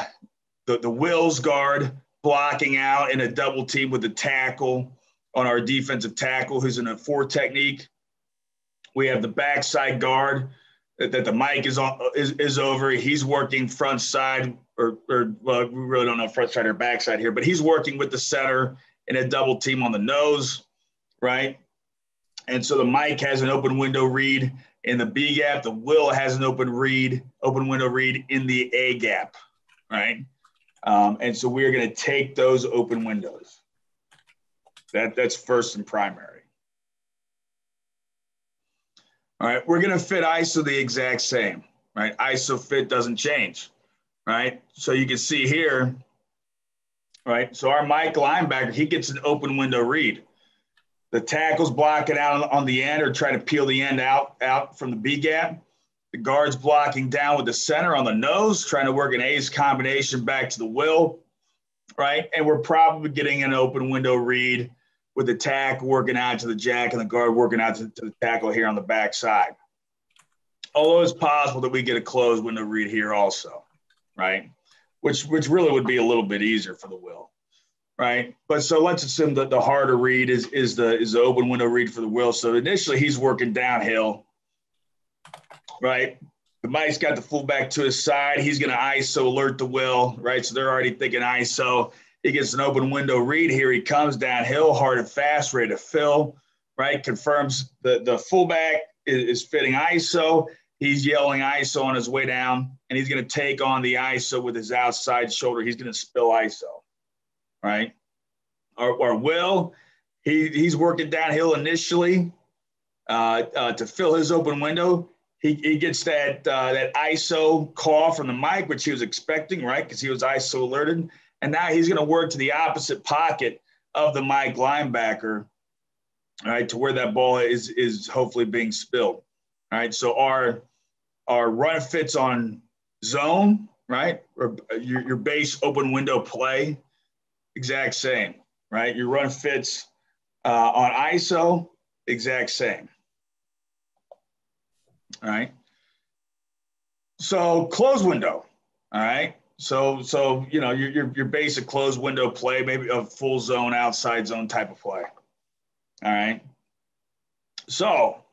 the the Wills guard blocking out in a double team with the tackle on our defensive tackle, who's in a four technique. We have the backside guard that, that the mic is on is, is over. He's working front side or, or well, we really don't know front side or backside here, but he's working with the center in a double team on the nose, right? And so the mic has an open window read in the B gap. The Will has an open read, open window read in the A gap, right? Um, and so we are going to take those open windows. That, that's first and primary. All right, we're going to fit I S O the exact same, right? I S O fit doesn't change, right? So you can see here, right? So our Mike linebacker, he gets an open window read. The tackles block it out on the end or try to peel the end out, out from the B gap. The guard's blocking down with the center on the nose, trying to work an ace combination back to the will, right? And we're probably getting an open window read with the tack working out to the jack and the guard working out to, to the tackle here on the backside. Although it's possible that we get a closed window read here also, right? Which, which really would be a little bit easier for the will, right? But so let's assume that the harder read is, is, the, is the open window read for the will. So initially he's working downhill, right? The Mike's got the fullback to his side. He's going to I S O alert the will, right? So they're already thinking I S O. He gets an open window read here. He comes downhill, hard and fast, ready to fill, right? Confirms the, the fullback is, is fitting I S O. He's yelling I S O on his way down, and he's going to take on the I S O with his outside shoulder. He's going to spill I S O, right? Or, or will, he, he's working downhill initially uh, uh, to fill his open window. He, he gets that, uh, that I S O call from the mic, which he was expecting, right? Because he was I S O alerted. And now he's going to work to the opposite pocket of the Mike linebacker, all right, to where that ball is, is hopefully being spilled, all right? So our, our run fits on zone, right, or your, your base open window play, exact same, right? Your run fits uh, on I S O, exact same, all right? So close window, all right? So, so you know, your, your, your basic closed window play, maybe a full zone, outside zone type of play. All right. So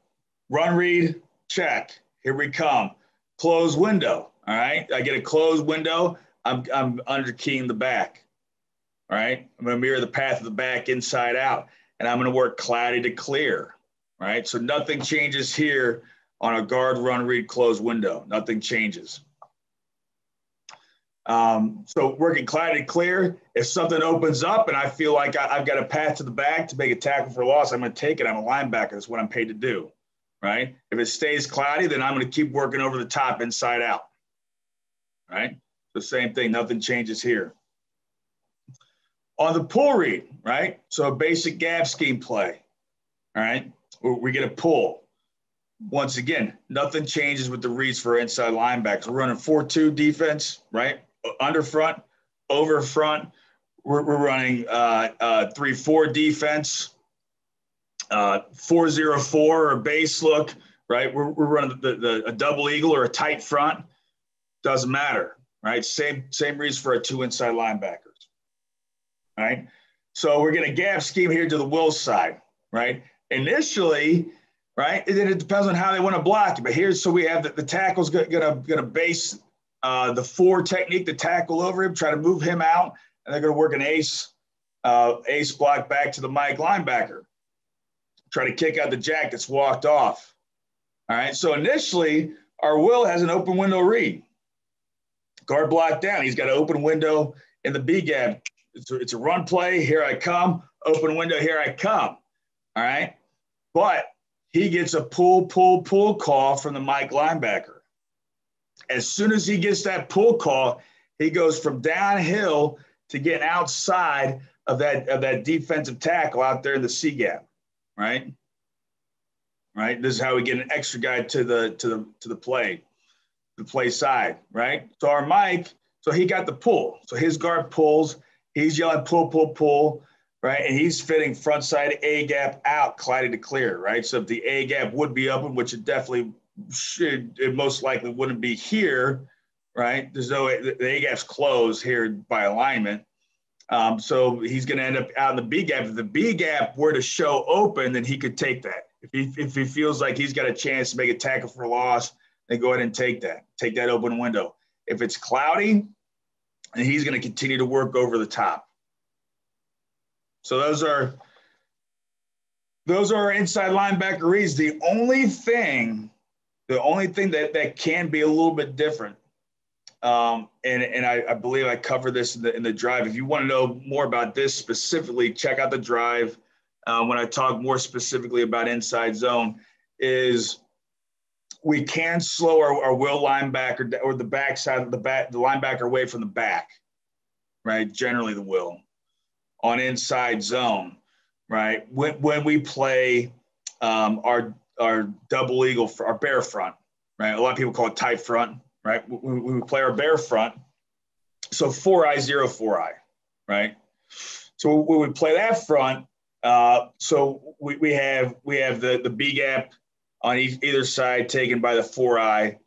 run, read, check. Here we come. Closed window. All right. I get a closed window. I'm, I'm under keying the back. All right. I'm going to mirror the path of the back inside out. And I'm going to work cloudy to clear. All right. So nothing changes here on a guard, run, read, closed window. Nothing changes. Um, so working cloudy clear, if something opens up and I feel like I, I've got a path to the back to make a tackle for a loss, I'm going to take it. I'm a linebacker. That's what I'm paid to do, right? If it stays cloudy, then I'm going to keep working over the top inside out, right? The same thing. Nothing changes here. On the pull read, right? So a basic gap scheme play, all right? We get a pull. Once again, nothing changes with the reads for inside linebackers. We're running four two defense, right? Under front, over front. We're, we're running uh, uh, three four defense, uh, four zero four or base look, right? We're, we're running the, the, a double eagle or a tight front. Doesn't matter, right? Same, same reads for our two inside linebackers, right? So we're going to gap scheme here to the will side, right? Initially, right? And then it depends on how they want to block you. But here's, so we have the, the tackle's going to base uh, the four technique, the tackle over him, try to move him out, and they're going to work an ace, uh, ace block back to the Mike linebacker. Try to kick out the jack that's walked off. All right, so initially, our will has an open window read. Guard block down. He's got an open window in the B gap. It's a, it's a run play. Here I come. Open window. Here I come. All right, but he gets a pull, pull, pull call from the Mike linebacker. As soon as he gets that pull call, he goes from downhill to get outside of that, of that defensive tackle out there in the C gap, right? Right. This is how we get an extra guy to the to the to the play, the play side, right? So our Mike, so he got the pull. So his guard pulls. He's yelling pull, pull, pull. Right, and he's fitting front side A gap out, cloudy to clear. Right, so if the A gap would be open, which it definitely should, it most likely wouldn't be here. Right, there's no the A gap's closed here by alignment, um, so he's going to end up out in the B gap. If the B gap were to show open, then he could take that. If he if he feels like he's got a chance to make a tackle for a loss, then go ahead and take that. Take that open window. If it's cloudy, and he's going to continue to work over the top. So those are those are our inside linebacker reads. The only thing, the only thing that, that can be a little bit different Um, and and I, I believe I cover this in the, in the drive. If you want to know more about this specifically, check out the drive. Uh, when I talk more specifically about inside zone, is we can slow our, our will linebacker or the backside of the back, the linebacker away from the back, right? Generally the will on inside zone, right? When, when we play um, our our double eagle, for our bear front, right? A lot of people call it tight front, right? We, we play our bear front. So four eye, zero four eye, right? So when we play that front, Uh, so we, we have we have the, the B gap on each, either side taken by the four eye,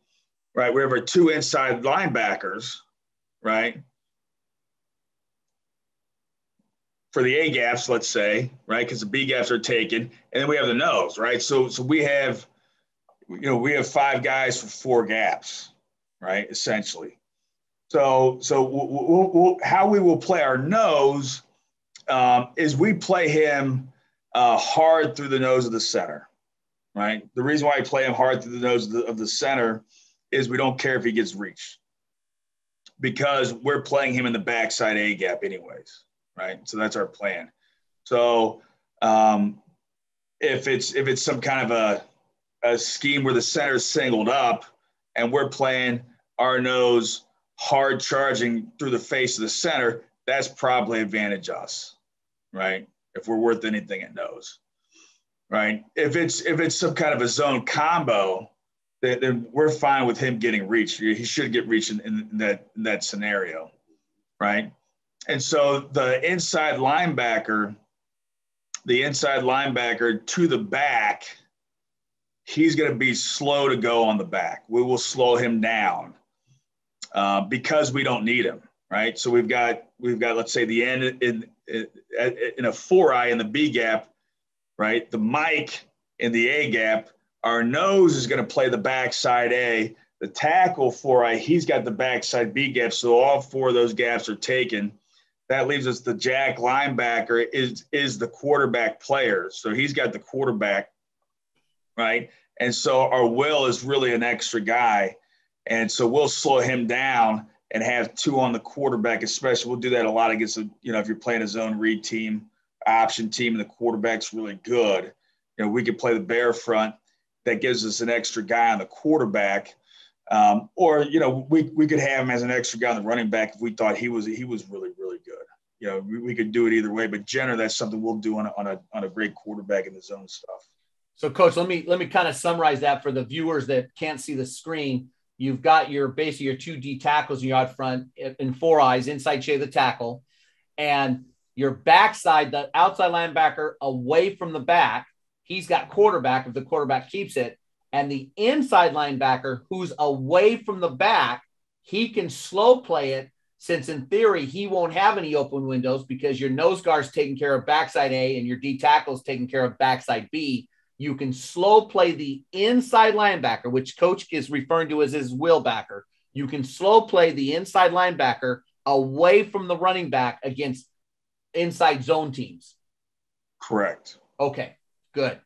right? We have our two inside linebackers, right? For the A gaps, let's say, right? Because the B gaps are taken, and then we have the nose, right? So so we have, you know, we have five guys for four gaps, right? Essentially. So so we'll, we'll, we'll, how we will play our nose. Um, is we play him uh, hard through the nose of the center, right? The reason why we play him hard through the nose of the, of the center is we don't care if he gets reached because we're playing him in the backside A gap anyways, right? So that's our plan. So um, if it's if it's some kind of a, a scheme where the center is singled up and we're playing our nose hard charging through the face of the center, that's probably advantage us. Right? If we're worth anything, it knows, right? If it's if it's some kind of a zone combo, then, then we're fine with him getting reached. He should get reached in, in that in that scenario, right? And so the inside linebacker, the inside linebacker to the back, he's going to be slow to go on the back. We will slow him down uh, because we don't need him, right? So we've got we've got let's say the end in. in a four eye in the B gap, right? The mic in the A gap, our nose is going to play the backside A, the tackle four eye, he's got the backside B gap. So all four of those gaps are taken. That leaves us the jack linebacker is, is the quarterback player. So he's got the quarterback, right? And so our will is really an extra guy. And so we'll slow him down and have two on the quarterback, especially. We'll do that a lot against, you know, if you're playing a zone read team, option team, and the quarterback's really good, you know, we could play the bear front. That gives us an extra guy on the quarterback. Um, or, you know, we, we could have him as an extra guy on the running back if we thought he was he was really, really good. You know, we, we could do it either way. But, generally, that's something we'll do on a, on a, on a great quarterback in the zone stuff. So, Coach, let me, let me kind of summarize that for the viewers that can't see the screen. You've got your basically your two D tackles in your out front in four eyes, inside shade of the tackle, and your backside, the outside linebacker away from the back. He's got quarterback if the quarterback keeps it, and the inside linebacker who's away from the back, he can slow play it since in theory he won't have any open windows because your nose guard's taking care of backside A and your D tackle's taking care of backside B. You can slow play the inside linebacker, which Coach is referring to as his will backer. You can slow play the inside linebacker away from the running back against inside zone teams. Correct. Okay, good.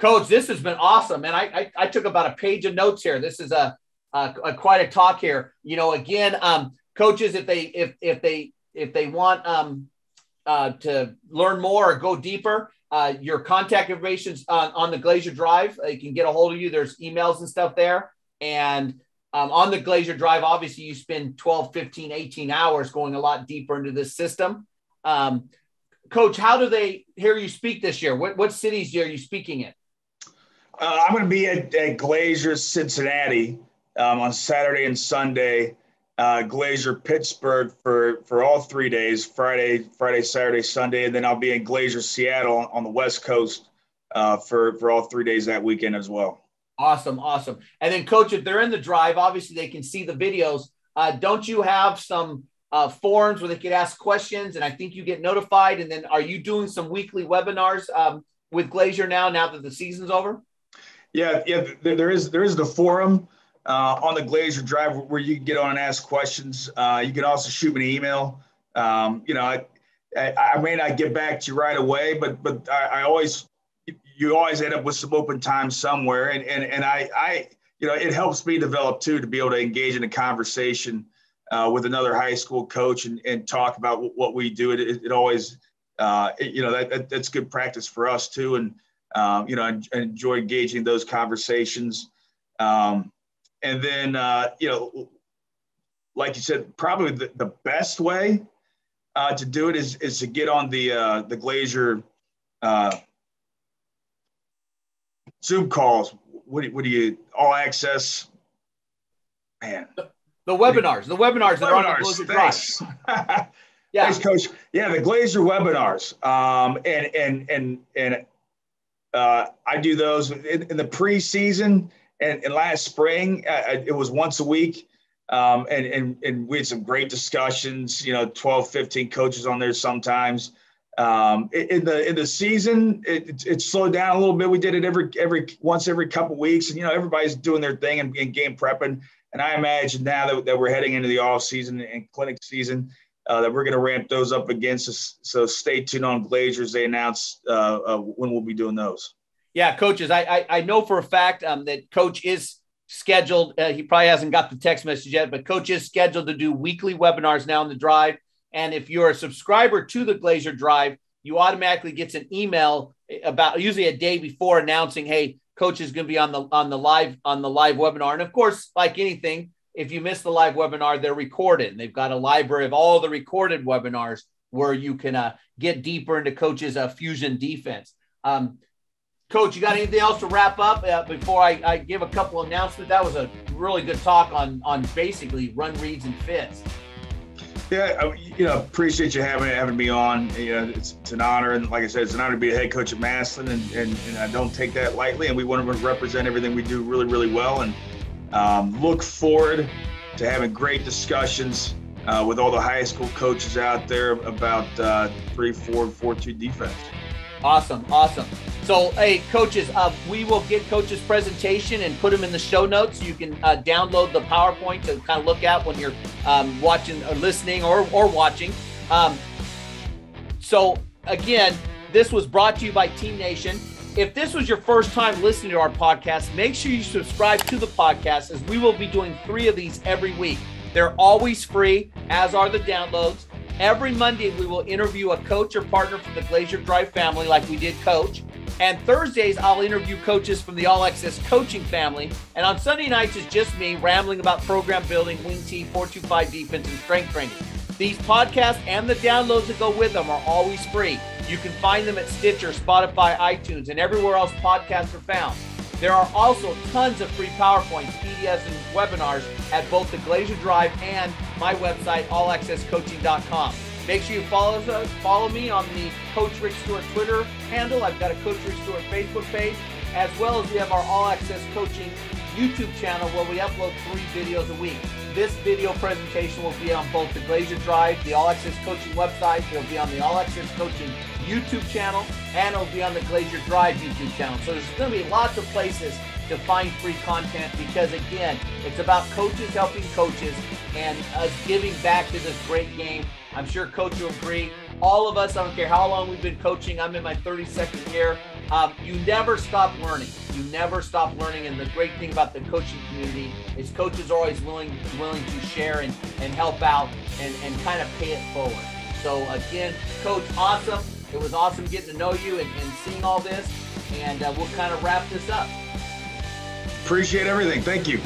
Coach, this has been awesome. And I, I, I took about a page of notes here. This is a, a, a quite a talk here. You know, again, um, coaches, if they, if, if they, if they want um, uh, to learn more or go deeper, Uh, your contact information's on, on the Glazier Drive. They can get a hold of you. There's emails and stuff there. And um, on the Glazier Drive, obviously you spend twelve, fifteen, eighteen hours going a lot deeper into this system. Um, Coach, how do they hear you speak this year? What, what cities are you speaking in? Uh, I'm going to be at, at Glazier Cincinnati um, on Saturday and Sunday. Uh, Glazier Pittsburgh for, for all three days, Friday, Friday, Saturday, Sunday, and then I'll be in Glazier, Seattle on, on the West Coast uh, for, for all three days that weekend as well. Awesome, awesome. And then, Coach, if they're in the drive, obviously they can see the videos. Uh, don't you have some uh, forums where they could ask questions, and I think you get notified, and then are you doing some weekly webinars um, with Glazier now, now that the season's over? Yeah, yeah, there is, there is the forum. Uh, on the Glazier Drive where you can get on and ask questions. Uh, you can also shoot me an email. Um, you know, I, I, I may not get back to you right away, but but I, I always, you always end up with some open time somewhere. And and, and I, I, you know, it helps me develop too, to be able to engage in a conversation uh, with another high school coach and, and talk about w- what we do. It, it, it always, uh, it, you know, that, that that's good practice for us too. And, um, you know, I, I enjoy engaging those conversations. Um, and then, uh, you know, like you said, probably the, the best way uh, to do it is, is to get on the, uh, the Glazier uh, Zoom calls. What do, what do you, all access, man. The, the webinars, the webinars that are on the Glazier Drive. Yeah. Thanks, Coach. Yeah, the Glazier webinars. Um, and, and, and, and uh, I do those in, in the preseason and, and last spring, uh, it was once a week. Um, and, and, and we had some great discussions, you know, twelve, fifteen coaches on there sometimes. Um, in the in the season, it, it slowed down a little bit. We did it every every once every couple of weeks, and you know everybody's doing their thing and, and game prepping. And I imagine now that, that we're heading into the off season and clinic season, uh, that we're going to ramp those up again. So, so stay tuned on Glazier as they announce uh, uh, when we'll be doing those. Yeah, coaches, I I, I know for a fact um, that Coach is scheduled. Uh, he probably hasn't got the text message yet, but Coach is scheduled to do weekly webinars now on the Drive. And if you're a subscriber to the Glazier Drive, you automatically get an email about usually a day before announcing, hey, Coach is going to be on the on the live on the live webinar. And of course, like anything, if you miss the live webinar, they're recorded. And they've got a library of all the recorded webinars where you can uh, get deeper into Coach's uh, fusion defense. Um, Coach, you got anything else to wrap up uh, before I, I give a couple announcements? That was a really good talk on on basically run reads and fits. Yeah, you know, appreciate you having having me on. You know, it's, it's an honor, and like I said, it's an honor to be a head coach at Massillon, and, and, and I don't take that lightly. And we want to represent everything we do really, really well, and um, look forward to having great discussions uh, with all the high school coaches out there about uh, three, four, four-two defense. Awesome, awesome. So, hey, coaches, uh, we will get Coach's presentation and put them in the show notes. You can uh, download the PowerPoint to kind of look at when you're um, watching or listening or, or watching. Um, so, again, this was brought to you by Team Nation. If this was your first time listening to our podcast, make sure you subscribe to the podcast, as we will be doing three of these every week. They're always free, as are the downloads. Every Monday, we will interview a coach or partner from the Glazier Drive family, like we did Coach. And Thursdays, I'll interview coaches from the All Access Coaching family. And on Sunday nights, it's just me rambling about program building, wing tee, four two five defense, and strength training. These podcasts and the downloads that go with them are always free. You can find them at Stitcher, Spotify, iTunes, and everywhere else podcasts are found. There are also tons of free PowerPoints, P D Fs, and webinars at both the Glazier Drive and my website, all access coaching dot com. Make sure you follow us, follow me on the Coach Rick Stewart Twitter handle. I've got a Coach Rick Stewart Facebook page, as well as we have our All Access Coaching YouTube channel where we upload three videos a week. This video presentation will be on both the Glazier Drive, the All Access Coaching website. It'll be on the All Access Coaching YouTube channel, and it'll be on the Glazier Drive YouTube channel. So there's going to be lots of places to find free content, because again, it's about coaches helping coaches and us giving back to this great game. I'm sure Coach will agree. All of us, I don't care how long we've been coaching, I'm in my thirty-second year. Um, you never stop learning. You never stop learning. And the great thing about the coaching community is coaches are always willing, willing to share and, and help out and, and kind of pay it forward. So again, Coach, awesome. It was awesome getting to know you and, and seeing all this. And uh, we'll kind of wrap this up. Appreciate everything. Thank you.